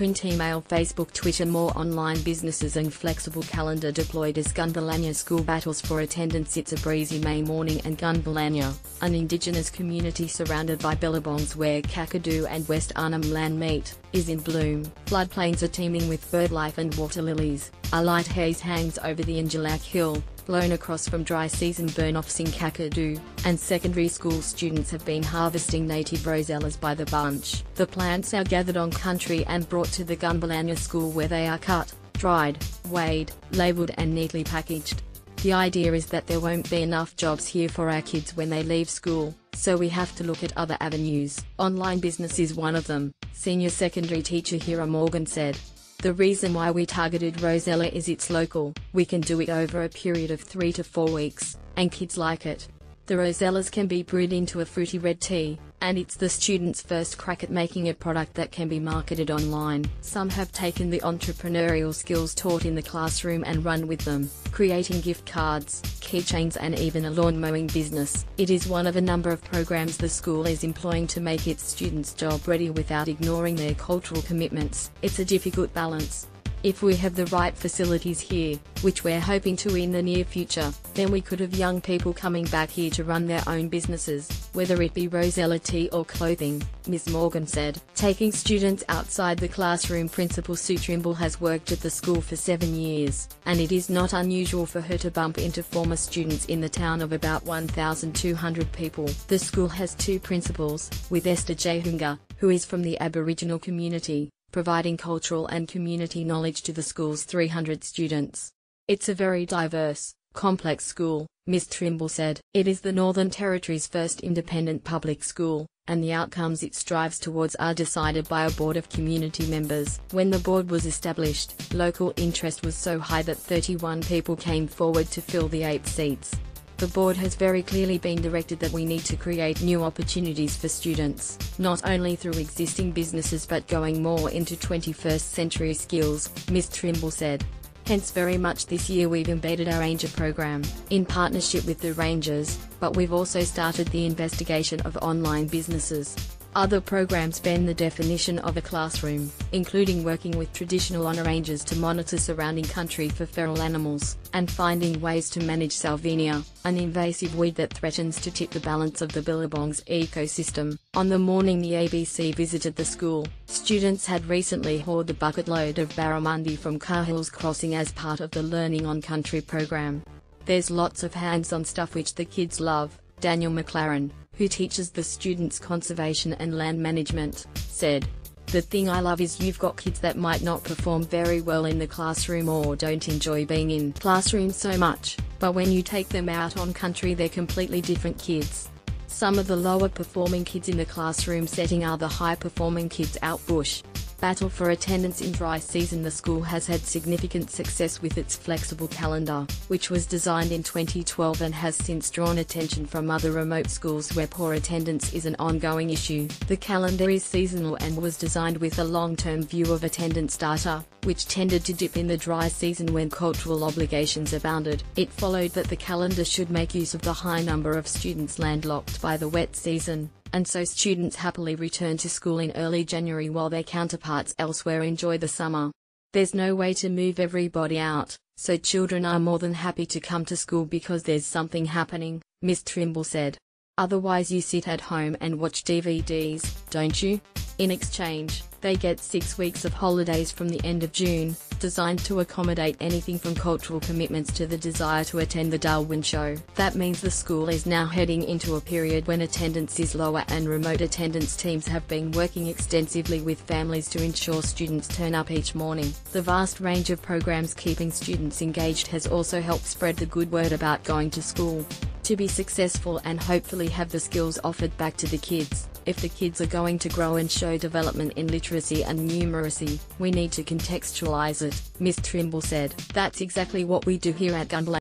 print, email, Facebook, Twitter, more online businesses and flexible calendar deployed as Gunbalanya school battles for attendance. It's a breezy May morning and Gunbalanya, an indigenous community surrounded by billabongs where Kakadu and West Arnhem land meet, is in bloom. Floodplains are teeming with birdlife and water lilies. A light haze hangs over the Injilak hill, blown across from dry season burn-offs in Kakadu, and secondary school students have been harvesting native rosellas by the bunch. The plants are gathered on country and brought to the Gunbalanya school where they are cut, dried, weighed, labelled and neatly packaged. The idea is that there won't be enough jobs here for our kids when they leave school, so we have to look at other avenues. Online business is one of them, senior secondary teacher Hira Morgan said. The reason why we targeted rosella is it's local, we can do it over a period of 3 to 4 weeks, and kids like it. The rosellas can be brewed into a fruity red tea, and it's the students' first crack at making a product that can be marketed online. Some have taken the entrepreneurial skills taught in the classroom and run with them, creating gift cards, keychains and even a lawn mowing business. It is one of a number of programs the school is employing to make its students job ready without ignoring their cultural commitments. It's a difficult balance. If we have the right facilities here, which we're hoping to in the near future, then we could have young people coming back here to run their own businesses, whether it be rosella tea or clothing, Ms. Morgan said. Taking students outside the classroom, Principal Sue Trimble has worked at the school for 7 years, and it is not unusual for her to bump into former students in the town of about 1,200 people. The school has 2 principals, with Esther Jehunga, who is from the Aboriginal community, providing cultural and community knowledge to the school's 300 students. It's a very diverse, complex school, Ms. Trimble said. It is the Northern Territory's first independent public school, and the outcomes it strives towards are decided by a board of community members. When the board was established, local interest was so high that 31 people came forward to fill the 8 seats. The board has very clearly been directed that we need to create new opportunities for students, not only through existing businesses but going more into 21st century skills, Ms. Trimble said. Hence very much this year we've embedded our Ranger program, in partnership with the Rangers, but we've also started the investigation of online businesses. Other programs bend the definition of a classroom, including working with traditional honor rangers to monitor surrounding country for feral animals, and finding ways to manage salvinia, an invasive weed that threatens to tip the balance of the billabong's ecosystem. On the morning the ABC visited the school, students had recently hauled a bucket load of barramundi from Cahill's Crossing as part of the Learning on Country program. There's lots of hands-on stuff which the kids love, Daniel McLaren, who teaches the students conservation and land management, said. The thing I love is you've got kids that might not perform very well in the classroom or don't enjoy being in classroom so much, but when you take them out on country they're completely different kids. Some of the lower performing kids in the classroom setting are the high performing kids out bush. Battle for attendance in dry season. The school has had significant success with its flexible calendar, which was designed in 2012 and has since drawn attention from other remote schools where poor attendance is an ongoing issue. The calendar is seasonal and was designed with a long-term view of attendance data, which tended to dip in the dry season when cultural obligations abounded. It followed that the calendar should make use of the high number of students landlocked by the wet season, and so students happily return to school in early January while their counterparts elsewhere enjoy the summer. There's no way to move everybody out, so children are more than happy to come to school because there's something happening, Ms. Trimble said. Otherwise you sit at home and watch DVDs, don't you? In exchange, they get 6 weeks of holidays from the end of June, designed to accommodate anything from cultural commitments to the desire to attend the Darwin Show. That means the school is now heading into a period when attendance is lower, and remote attendance teams have been working extensively with families to ensure students turn up each morning. The vast range of programs keeping students engaged has also helped spread the good word about going to school. To be successful and hopefully have the skills offered back to the kids, if the kids are going to grow and show development in literacy and numeracy, we need to contextualize it, Ms. Trimble said. That's exactly what we do here at Gunbalanya.